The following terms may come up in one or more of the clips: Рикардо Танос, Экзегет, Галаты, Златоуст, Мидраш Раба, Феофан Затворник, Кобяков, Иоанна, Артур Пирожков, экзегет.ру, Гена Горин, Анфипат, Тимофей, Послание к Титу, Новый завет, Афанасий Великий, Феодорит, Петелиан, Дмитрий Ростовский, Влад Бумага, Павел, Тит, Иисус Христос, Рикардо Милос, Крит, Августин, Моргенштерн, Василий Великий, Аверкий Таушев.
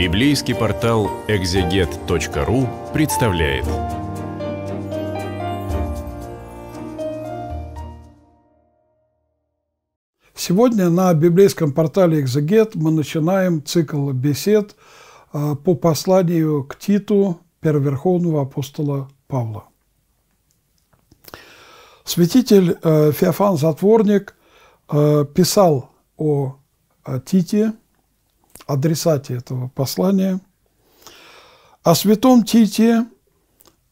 Библейский портал экзегет.ру представляет. Сегодня на библейском портале «Экзегет» мы начинаем цикл бесед по посланию к Титу первоверховного апостола Павла. Святитель Феофан Затворник писал о Тите, адресате этого послания. О святом Тите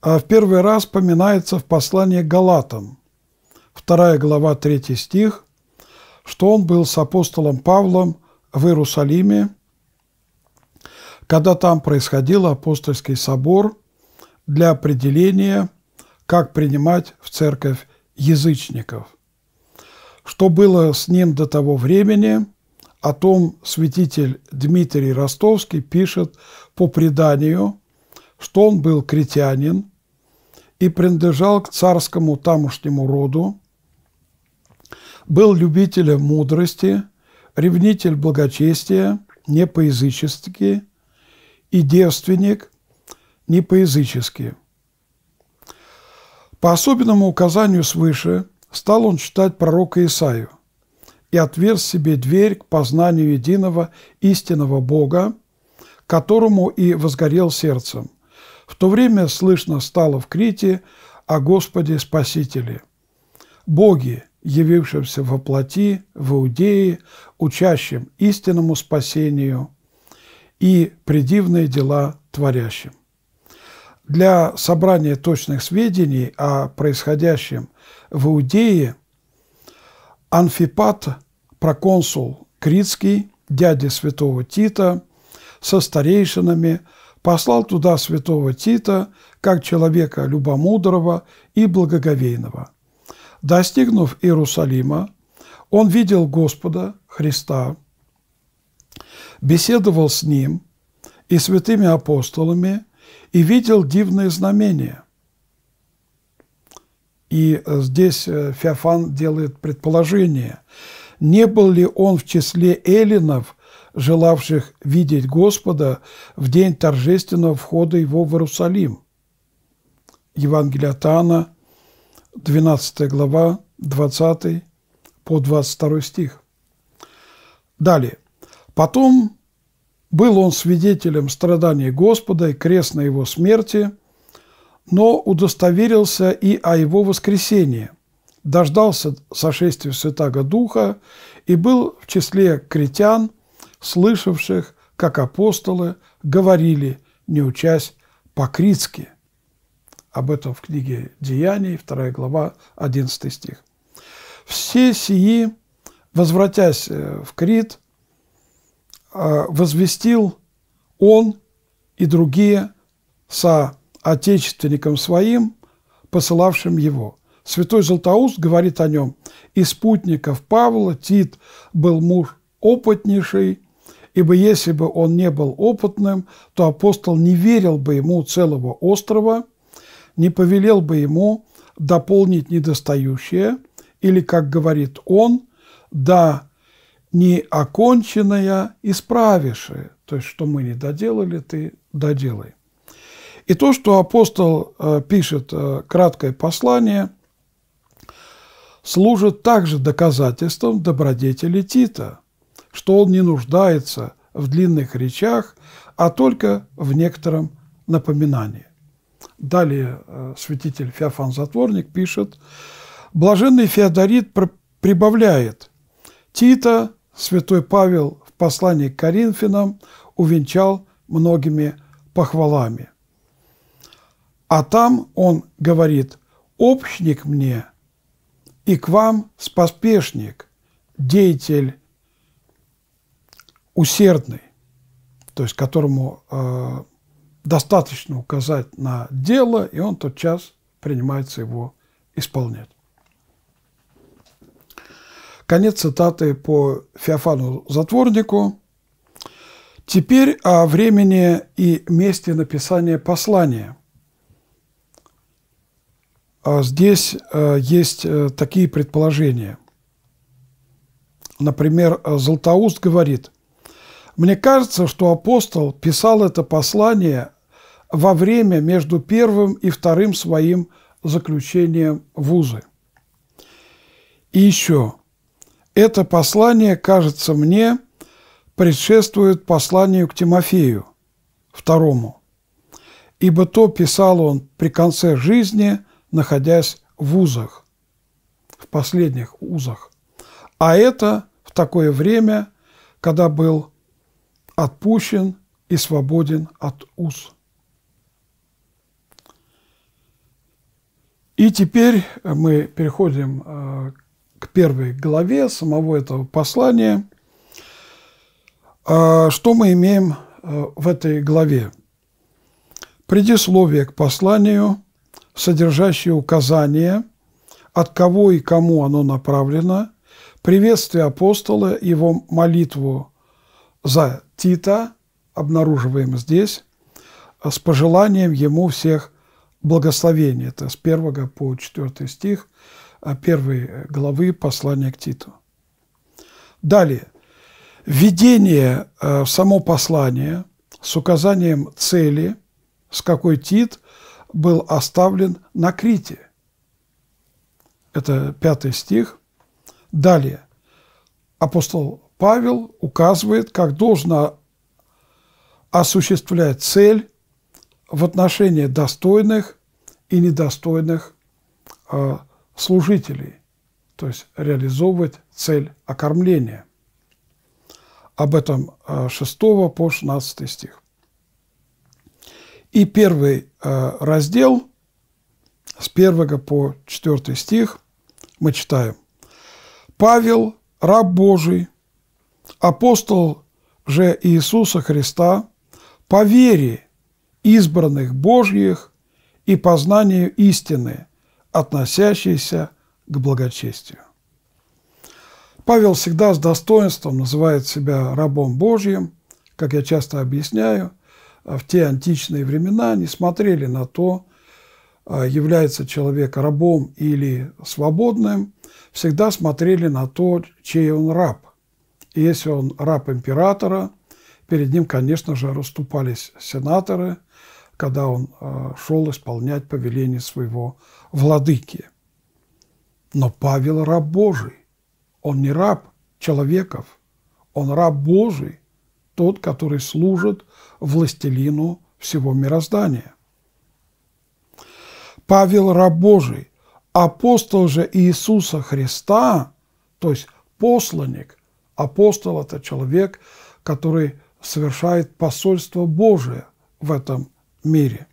в первый раз поминается в послании к Галатам, 2 глава, 3 стих, что он был с апостолом Павлом в Иерусалиме, когда там происходил апостольский собор для определения, как принимать в церковь язычников. Что было с ним до того времени, о том святитель Дмитрий Ростовский пишет по преданию, что он был критянин и принадлежал к царскому тамошнему роду, был любителем мудрости, ревнитель благочестия, не по-язычески, и девственник не по-язычески. По особенному указанию свыше стал он читать пророка Исаию и отверз себе дверь к познанию единого истинного Бога, которому и возгорел сердцем. В то время слышно стало в Крите о Господе Спасителе, Боге, явившемся во плоти, в Иудее, учащим истинному спасению и предивные дела творящим. Для собрания точных сведений о происходящем в Иудее Анфипат, проконсул Критский, дядя святого Тита, со старейшинами послал туда святого Тита как человека любомудрого и благоговейного. Достигнув Иерусалима, он видел Господа Христа, беседовал с Ним и святыми апостолами и видел дивные знамения. И здесь Феофан делает предположение, не был ли он в числе эллинов, желавших видеть Господа в день торжественного входа его в Иерусалим. Евангелие от Иоанна, 12 глава, 20 по 22 стих. Далее. «Потом был он свидетелем страданий Господа и крестной его смерти, но удостоверился и о его воскресении, дождался сошествия Святаго Духа и был в числе критян, слышавших, как апостолы говорили, не учась по-критски». Об этом в книге «Деяний», 2 глава, 11 стих. «Все сии, возвратясь в Крит, возвестил он и другие со отечественникам своим, посылавшим его. Святой Златоуст говорит о нем: из спутников Павла Тит был муж опытнейший, ибо если бы он не был опытным, то апостол не верил бы ему целого острова, не повелел бы ему дополнить недостающее, или, как говорит он, да неоконченное исправившее». То есть, что мы не доделали, ты доделай. И то, что апостол пишет краткое послание, служит также доказательством добродетели Тита, что он не нуждается в длинных речах, а только в некотором напоминании. Далее святитель Феофан Затворник пишет: «Блаженный Феодорит прибавляет: Тита святой Павел в послании к Коринфянам увенчал многими похвалами. А там он говорит: общник мне и к вам споспешник, деятель усердный», то есть которому достаточно указать на дело, и он тотчас принимается его исполнять. Конец цитаты по Феофану Затворнику. Теперь о времени и месте написания послания. Здесь есть такие предположения. Например, Златоуст говорит: Мне кажется, что апостол писал это послание во время между первым и вторым своим заключением вузы. И еще. Это послание, кажется мне, предшествует посланию к Тимофею, второму, ибо то писал он при конце жизни, находясь в вузах, в последних вузах, а это в такое время, когда был отпущен и свободен от уз. И теперь мы переходим к первой главе самого этого послания. Что мы имеем в этой главе? Предисловие к посланию, содержащее указание, от кого и кому оно направлено, приветствие апостола, его молитву за Тита, обнаруживаем здесь, с пожеланием ему всех благословений. Это с 1 по 4 стих 1 главы послания к Титу. Далее. Введение в само послание с указанием цели, с какой Тит был оставлен на Крите. Это 5 стих. Далее. Апостол Павел указывает, как должно осуществлять цель в отношении достойных и недостойных служителей, то есть реализовывать цель окормления. Об этом 6 по 16 стих. И первый раздел с 1 по 4 стих мы читаем. «Павел, раб Божий, апостол же Иисуса Христа, по вере избранных Божьих и познанию истины, относящейся к благочестию». Павел всегда с достоинством называет себя рабом Божьим. Как я часто объясняю, в те античные времена не смотрели на то, является человек рабом или свободным, всегда смотрели на то, чей он раб. И если он раб императора, перед ним, конечно же, расступались сенаторы, когда он шел исполнять повеление своего владыки. Но Павел раб Божий. Он не раб человеков, он раб Божий, тот, который служит властелину всего мироздания. Павел раб Божий, апостол же Иисуса Христа, то есть посланник. Апостол – это человек, который совершает посольство Божие в этом мире.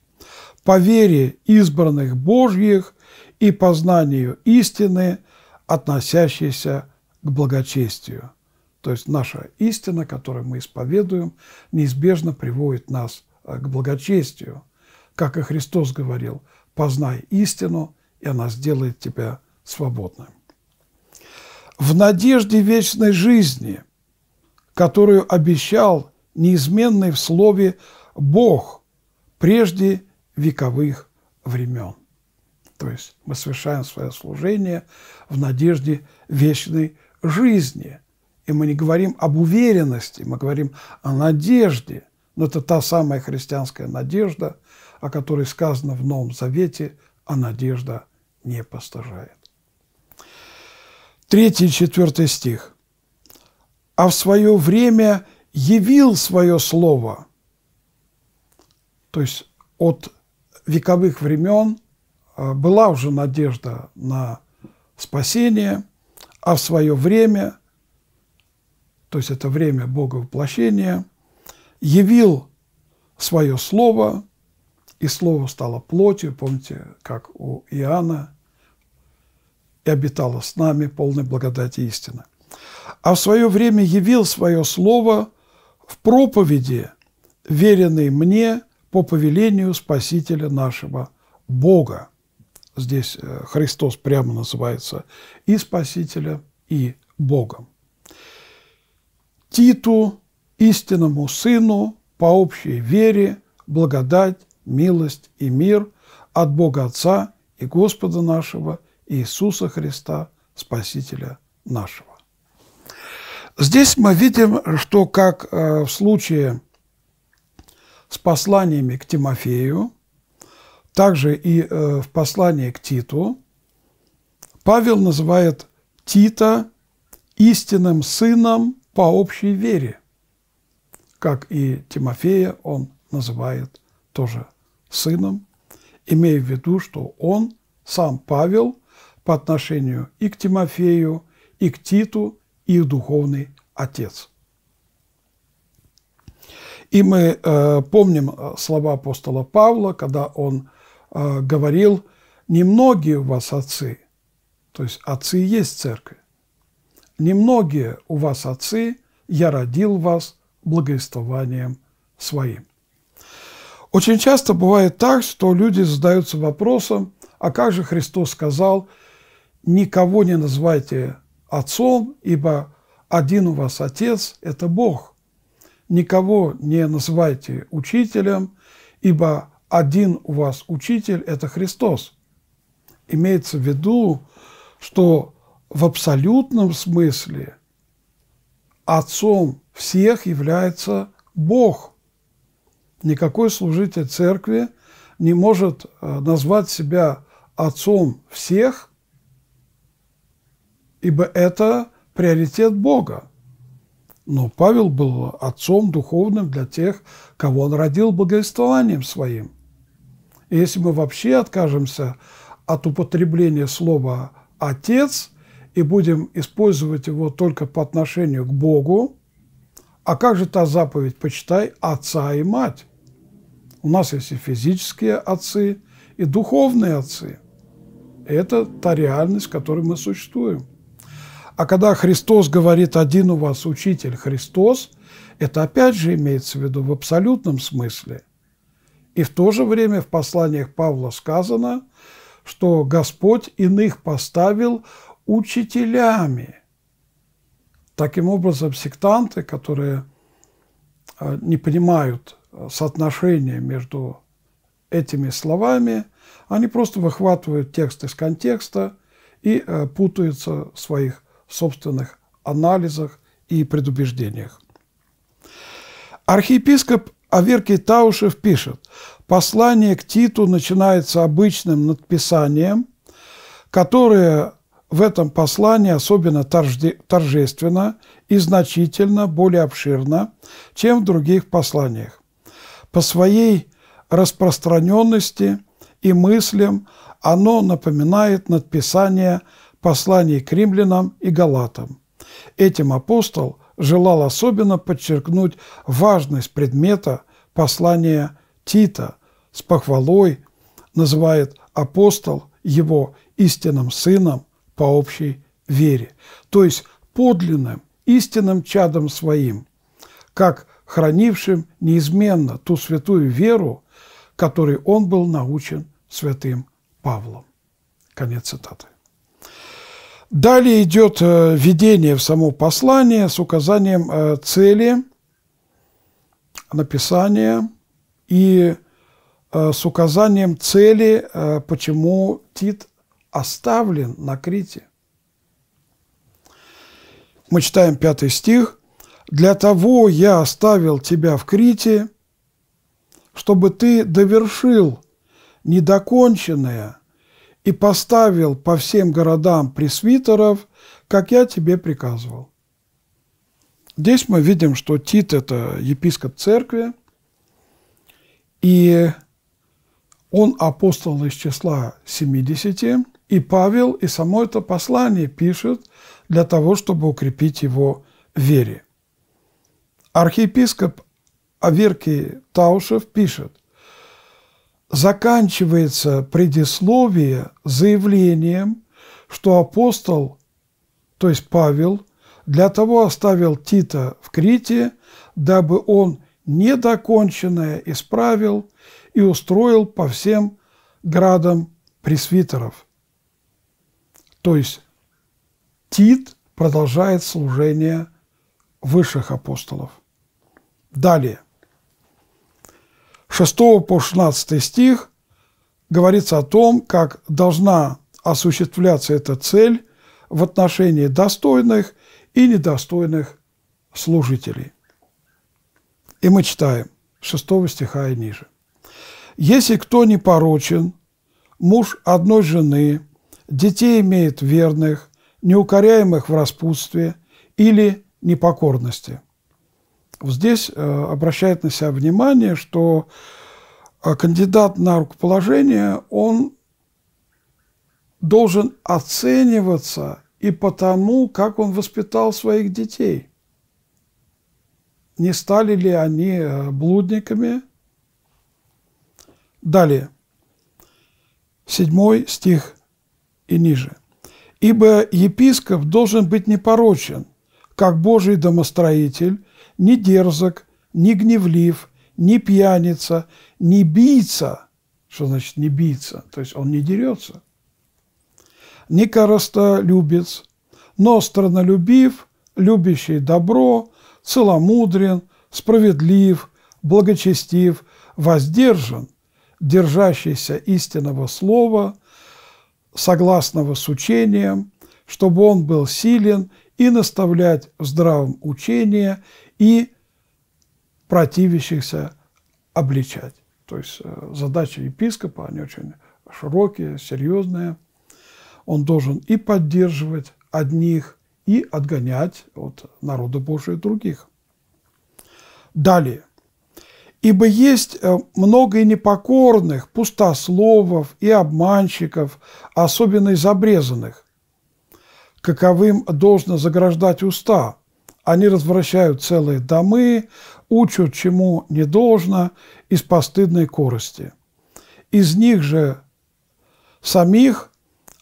По вере избранных Божьих и познанию истины, относящейся к благочестию. То есть наша истина, которую мы исповедуем, неизбежно приводит нас к благочестию. Как и Христос говорил, познай истину, и она сделает тебя свободным. В надежде вечной жизни, которую обещал неизменный в слове Бог прежде вековых времен. То есть мы совершаем свое служение в надежде вечной жизни. И мы не говорим об уверенности, мы говорим о надежде. Но это та самая христианская надежда, о которой сказано в Новом Завете, а надежда не постыжает. 3 и 4 стих. «А в свое время явил свое слово». То есть от вековых времен была уже надежда на спасение, а в свое время, то есть это время Бога воплощения, явил свое слово, и слово стало плотью, помните, как у Иоанна, и обитало с нами полной благодати истины. А в свое время явил свое слово в проповеди, веренной мне по повелению Спасителя нашего Бога. Здесь Христос прямо называется и Спасителем, и Богом. Титу, истинному сыну, по общей вере, благодать, милость и мир от Бога Отца и Господа нашего Иисуса Христа, Спасителя нашего. Здесь мы видим, что как в случае с посланиями к Тимофею, также и в послании к Титу, Павел называет Тита истинным сыном по общей вере, как и Тимофея он называет тоже сыном, имея в виду, что он, сам Павел, по отношению и к Тимофею, и к Титу, их духовный отец. И мы помним слова апостола Павла, когда он говорил: «Немногие у вас отцы», то есть отцы и есть церковь, «немногие у вас отцы, я родил вас благовествованием своим». Очень часто бывает так, что люди задаются вопросом: а как же Христос сказал: «Никого не называйте отцом, ибо один у вас отец – это Бог. Никого не называйте учителем, ибо один у вас учитель – это Христос». Имеется в виду, что в абсолютном смысле отцом всех является Бог. Никакой служитель церкви не может назвать себя отцом всех, ибо это приоритет Бога. Но Павел был отцом духовным для тех, кого он родил благовествованием своим. И если мы вообще откажемся от употребления слова «отец» и будем использовать его только по отношению к Богу, а как же та заповедь «почитай отца и мать»? У нас есть и физические отцы, и духовные отцы. Это та реальность, в которой мы существуем. А когда Христос говорит: «Один у вас учитель Христос», это опять же имеется в виду в абсолютном смысле. И в то же время в посланиях Павла сказано, что Господь иных поставил учителями. Таким образом, сектанты, которые не понимают соотношения между этими словами, они просто выхватывают текст из контекста и путаются в своих собственных анализах и предубеждениях. Архиепископ Аверкий Таушев пишет: «Послание к Титу начинается обычным надписанием, которое в этом послании особенно торжественно и значительно более обширно, чем в других посланиях. По своей распространенности и мыслям оно напоминает надписание посланий к римлянам и галатам. Этим апостол желал особенно подчеркнуть важность предмета послания Тита. С похвалой называет апостол его истинным сыном по общей вере», то есть подлинным, истинным чадом своим, как хранившим неизменно ту святую веру, которой он был научен святым Павлом. Конец цитаты. Далее идет введение в само послание с указанием цели написания и с указанием цели, почему Тит оставлен на Крите. Мы читаем 5 стих: «Для того я оставил тебя в Крите, чтобы ты довершил недоконченное и поставил по всем городам пресвитеров, как я тебе приказывал». Здесь мы видим, что Тит – это епископ церкви, и он апостол из числа 70, и Павел и само это послание пишет для того, чтобы укрепить его в вере. Архиепископ Аверкий Таушев пишет: «Заканчивается предисловие заявлением, что апостол, то есть Павел, для того оставил Тита в Крите, дабы он недоконченное исправил и устроил по всем градам пресвитеров». То есть Тит продолжает служение высших апостолов. Далее. 6 по 16 стих говорится о том, как должна осуществляться эта цель в отношении достойных и недостойных служителей. И мы читаем 6 стиха и ниже. «Если кто не порочен, муж одной жены, детей имеет верных, неукоряемых в распутстве или непокорности». Здесь обращает на себя внимание, что кандидат на рукоположение, он должен оцениваться и по тому, как он воспитал своих детей. Не стали ли они блудниками? Далее, 7 стих и ниже. «Ибо епископ должен быть непорочен, как Божий домостроитель, не дерзок, не гневлив, не пьяница, не бийца». Что значит не бийца? То есть он не дерется. «Не корыстолюбец, но странолюбив, любящий добро, целомудрен, справедлив, благочестив, воздержан, держащийся истинного слова, согласного с учением, чтобы он был силен и наставлять в здравом учении, и противящихся обличать». То есть задачи епископа, они очень широкие, серьезные. Он должен и поддерживать одних, и отгонять от народа Божия других. Далее. «Ибо есть много и непокорных, пустословов и обманщиков, особенно из обрезанных. Каковым должно заграждать уста. Они развращают целые домы, учат, чему не должно, из постыдной корости. Из них же самих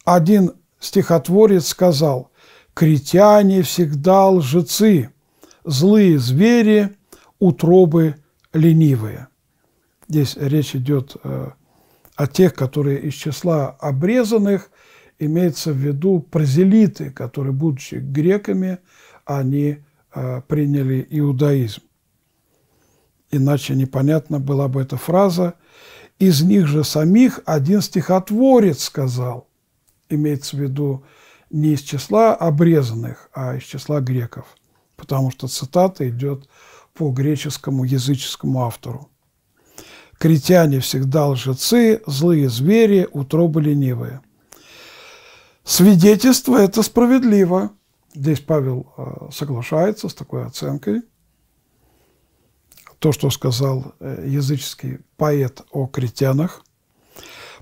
один стихотворец сказал: «Критяне всегда лжецы, злые звери, утробы ленивые». Здесь речь идет о тех, которые из числа обрезанных, имеется в виду прозелиты, которые, будучи греками, они приняли иудаизм. Иначе непонятна была бы эта фраза. «Из них же самих один стихотворец сказал». Имеется в виду не из числа обрезанных, а из числа греков, потому что цитата идет по греческому языческому автору. «Критяне всегда лжецы, злые звери, утробы ленивые». Свидетельство это справедливо. Здесь Павел соглашается с такой оценкой. То, что сказал языческий поэт о критянах.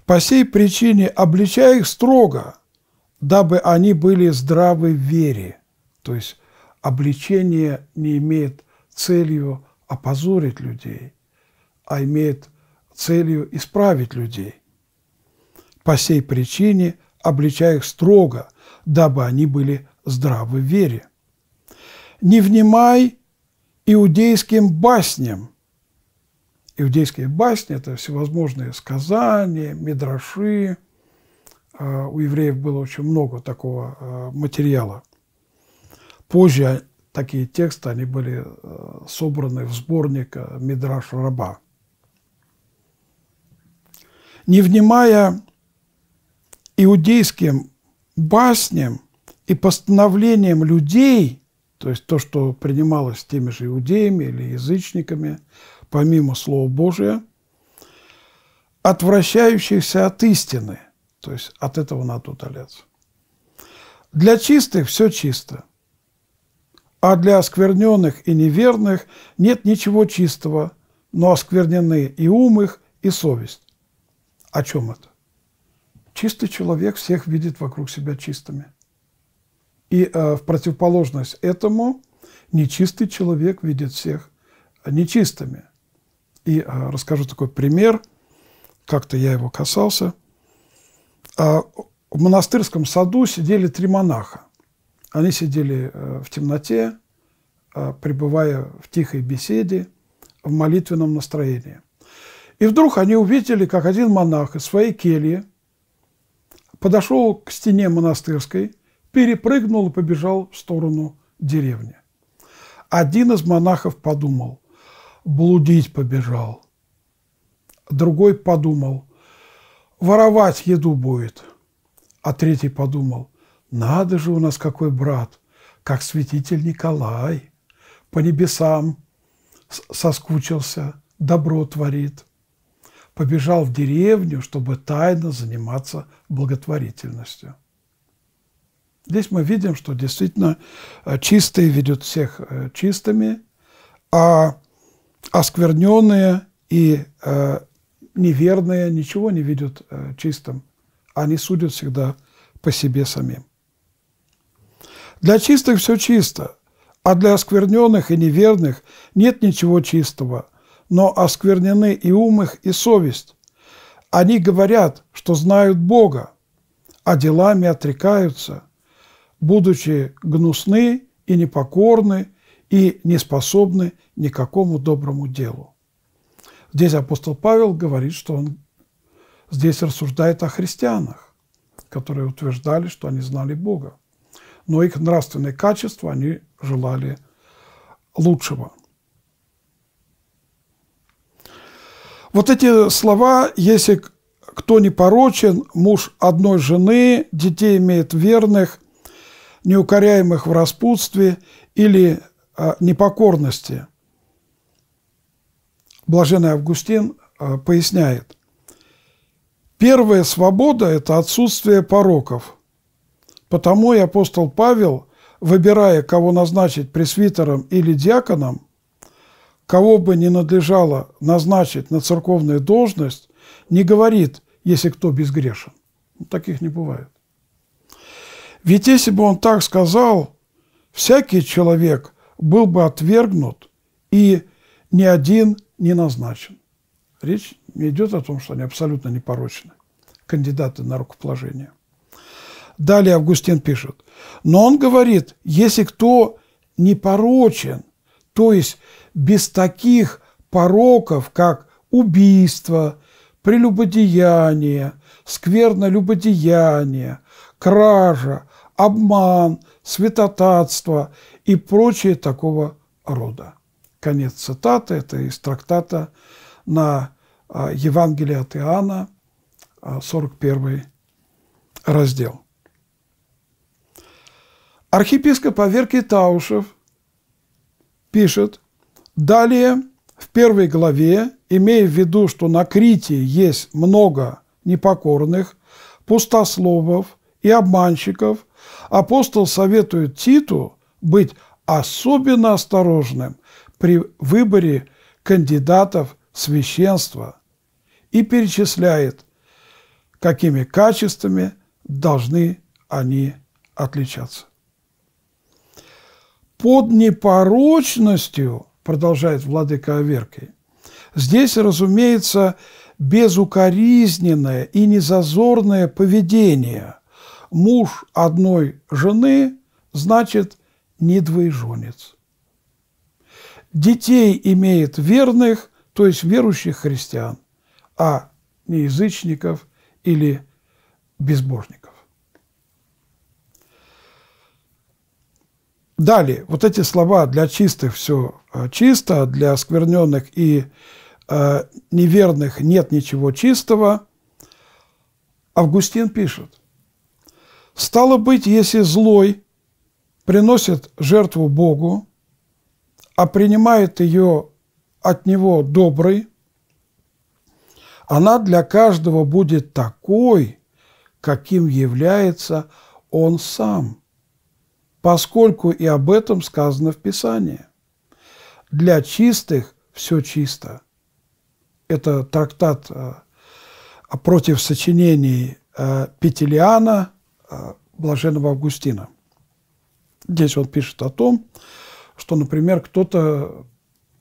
«По сей причине обличай их строго, дабы они были здравы в вере». То есть обличение не имеет целью опозорить людей, а имеет целью исправить людей. «По сей причине обличай их строго, дабы они были здравы в вере. Не внимай иудейским басням». Иудейские басни – это всевозможные сказания, мидраши. У евреев было очень много такого материала. Позже такие тексты они были собраны в сборник «Мидраш Раба». «Не внимая иудейским басням и постановлениям людей», то есть то, что принималось теми же иудеями или язычниками, помимо Слова Божия, «отвращающихся от истины», то есть от этого надо удаляться. «Для чистых все чисто, а для оскверненных и неверных нет ничего чистого, но осквернены и ум их, и совесть». О чем это? Чистый человек всех видит вокруг себя чистыми. И в противоположность этому нечистый человек видит всех нечистыми. И расскажу такой пример, как-то я его касался. В монастырском саду сидели 3 монаха. Они сидели в темноте, пребывая в тихой беседе, в молитвенном настроении. И вдруг они увидели, как один монах из своей кельи подошел к стене монастырской, перепрыгнул и побежал в сторону деревни. Один из монахов подумал: блудить побежал. Другой подумал: воровать еду будет. А третий подумал: надо же у нас какой брат, как святитель Николай, по небесам соскучился, добро творит, побежал в деревню, чтобы тайно заниматься благотворительностью. Здесь мы видим, что действительно чистые ведут всех чистыми, а оскверненные и неверные ничего не ведут чистым. Они судят всегда по себе самим. Для чистых все чисто, а для оскверненных и неверных нет ничего чистого, но осквернены и ум их, и совесть. Они говорят, что знают Бога, а делами отрекаются, будучи гнусны и непокорны, и не способны ни к какому доброму делу. Здесь апостол Павел говорит, что он здесь рассуждает о христианах, которые утверждали, что они знали Бога, но их нравственные качества они желали лучшего. Вот эти слова: «Если кто не порочен, муж одной жены, детей имеет верных, неукоряемых в распутстве или непокорности». Блаженный Августин поясняет: первая свобода – это отсутствие пороков. Потому и апостол Павел, выбирая, кого назначить пресвитером или диаконом, кого бы ни надлежало назначить на церковную должность, не говорит, если кто безгрешен. Таких не бывает. Ведь если бы он так сказал, всякий человек был бы отвергнут, и ни один не назначен. Речь не идет о том, что они абсолютно непорочны, кандидаты на рукоположение. Далее Августин пишет: но он говорит, если кто не порочен, то есть без таких пороков, как убийство, прелюбодеяние, сквернолюбодеяние, кража, обман, святотатство и прочее такого рода. Конец цитаты. Это из трактата на Евангелие от Иоанна, 41 раздел. Архиепископ Аверкий Таушев пишет: далее в первой главе, имея в виду, что на Крите есть много непокорных, пустословов и обманщиков, апостол советует Титу быть особенно осторожным при выборе кандидатов священства и перечисляет, какими качествами должны они отличаться. Под непорочностью, продолжает владыка Аверкий, здесь, разумеется, безукоризненное и незазорное поведение. Муж одной жены, значит, не двоеженец. Детей имеет верных, то есть верующих христиан, а не язычников или безбожников. Далее, вот эти слова: для чистых все чисто, для оскверненных и неверных нет ничего чистого. Августин пишет: стало быть, если злой приносит жертву Богу, а принимает ее от него добрый, она для каждого будет такой, каким является он сам, поскольку и об этом сказано в Писании. Для чистых все чисто. Это трактат против сочинений Петелиана блаженного Августина. Здесь он пишет о том, что, например, кто-то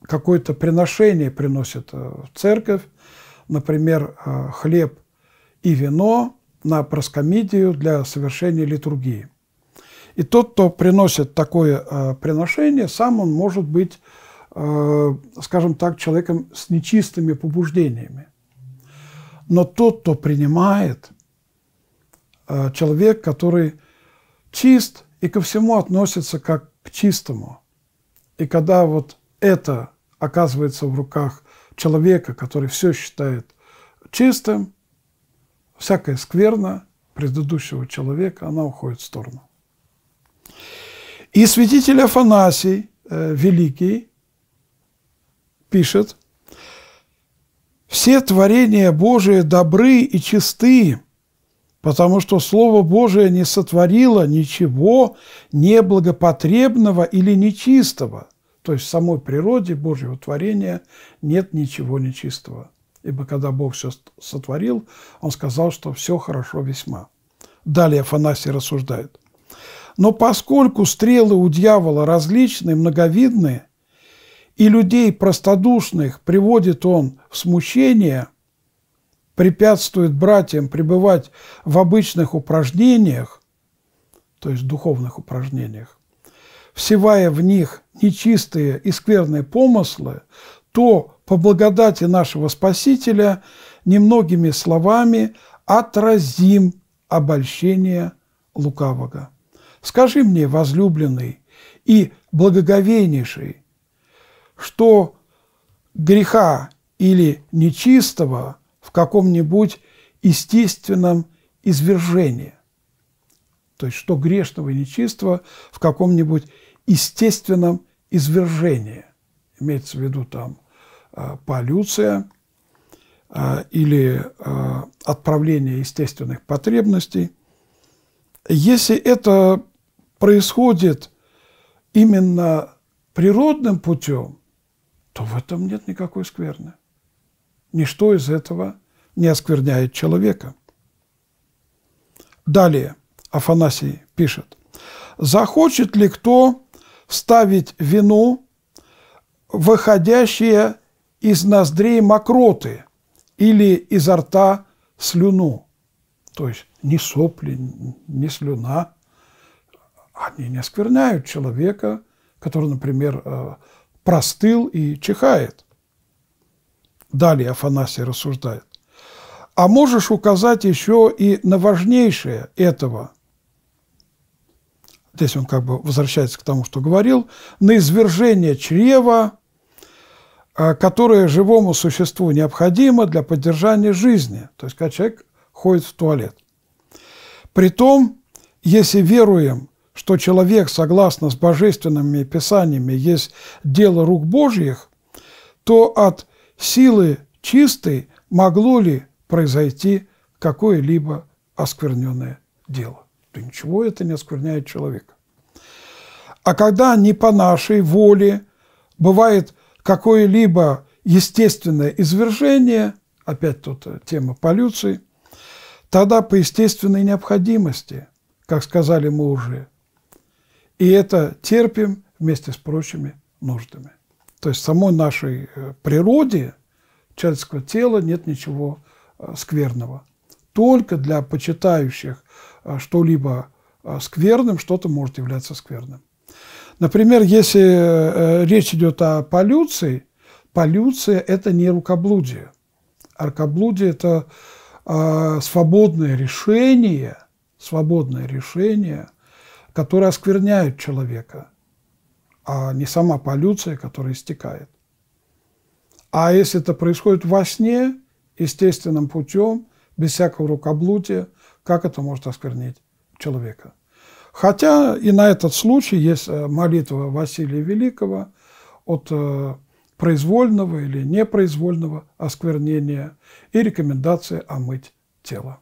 какое-то приношение приносит в церковь, например, хлеб и вино на проскомидию для совершения литургии. И тот, кто приносит такое приношение, сам он может быть, скажем так, человеком с нечистыми побуждениями. Но тот, кто принимает, человек, который чист и ко всему относится как к чистому. И когда вот это оказывается в руках человека, который все считает чистым, всякая скверна предыдущего человека, она уходит в сторону. И святитель Афанасий Великий пишет: «Все творения Божии добры и чисты, потому что Слово Божие не сотворило ничего неблагопотребного или нечистого». То есть в самой природе Божьего творения нет ничего нечистого. Ибо когда Бог все сотворил, Он сказал, что все хорошо весьма. Далее Афанасий рассуждает: «Но поскольку стрелы у дьявола различны, многовидны, и людей простодушных приводит он в смущение, препятствует братьям пребывать в обычных упражнениях, то есть духовных упражнениях, всевая в них нечистые и скверные помыслы, то по благодати нашего Спасителя немногими словами отразим обольщение лукавого. Скажи мне, возлюбленный и благоговейнейший, что греха или нечистого в каком-нибудь естественном извержении». То есть, что грешного и нечистого в каком-нибудь естественном извержении. Имеется в виду там полюция или отправление естественных потребностей. Если это происходит именно природным путем, то в этом нет никакой скверны. Ничто из этого не оскверняет человека. Далее Афанасий пишет: «Захочет ли кто вставить вину выходящие из ноздрей мокроты или изо рта слюну?» То есть ни сопли, ни слюна, они не оскверняют человека, который, например, простыл и чихает. Далее Афанасий рассуждает: «А можешь указать еще и на важнейшее этого?» Здесь он как бы возвращается к тому, что говорил, на извержение чрева, которое живому существу необходимо для поддержания жизни. То есть, когда человек ходит в туалет. Притом, если веруем, что человек, согласно с божественными писаниями, есть дело рук Божьих, то от силы чистой могло ли произойти какое-либо оскверненное дело? Да ничего это не оскверняет человека. А когда не по нашей воле бывает какое-либо естественное извержение, опять тут тема полюции, тогда по естественной необходимости, как сказали мы уже, и это терпим вместе с прочими нуждами. То есть в самой нашей природе человеческого тела нет ничего скверного. Только для почитающих что-либо скверным что-то может являться скверным. Например, если речь идет о полюции, полюция – это не рукоблудие. Рукоблудие – это свободное решение, которое оскверняет человека, а не сама полюция, которая истекает. А если это происходит во сне, естественным путем, без всякого рукоблудия, как это может осквернить человека? Хотя и на этот случай есть молитва Василия Великого от произвольного или непроизвольного осквернения и рекомендация омыть тело.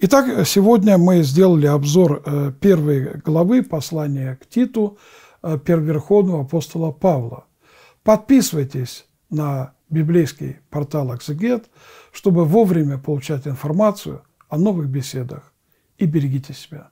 Итак, сегодня мы сделали обзор первой главы послания к Титу первоверховного апостола Павла. Подписывайтесь на библейский портал «Экзегет», чтобы вовремя получать информацию о новых беседах. И берегите себя.